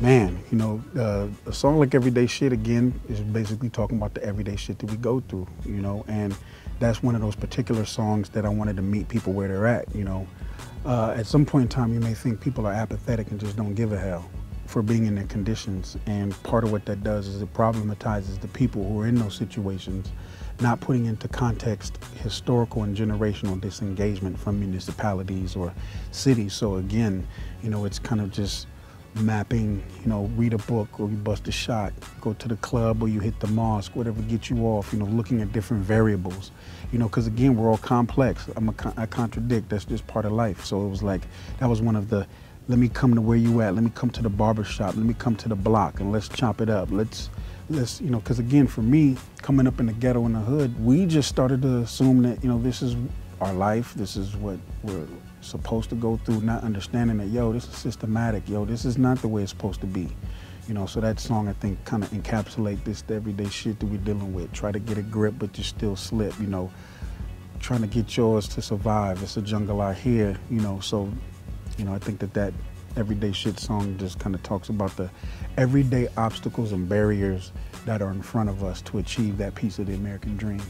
man, you know, a song like Everyday Shit, again, is basically talking about the everyday shit that we go through, you know, and that's one of those particular songs that I wanted to meet people where they're at, you know. At some point in time, you may think people are apathetic and just don't give a hell for being in their conditions, and part of what that does is it problematizes the people who are in those situations, not putting into context historical and generational disengagement from municipalities or cities. So again, you know, it's kind of just mapping, you know, read a book or you bust a shot, go to the club or you hit the mosque, whatever gets you off, you know, looking at different variables, you know, because again, we're all complex. I contradict, that's just part of life. So it was like, that was one of the, let me come to where you at, let me come to the barbershop, let me come to the block and let's chop it up. Let's you know, because again, for me, coming up in the ghetto in the hood, we just started to assume that, you know, this is our life, this is what we're supposed to go through, not understanding that, yo, this is systematic, yo, this is not the way it's supposed to be. You know, so that song, I think, kind of encapsulate this everyday shit that we're dealing with. Try to get a grip, but you still slip, you know. Trying to get yours to survive, it's a jungle out here, you know, so you know, I think that everyday shit song just kind of talks about the everyday obstacles and barriers that are in front of us to achieve that piece of the American dream.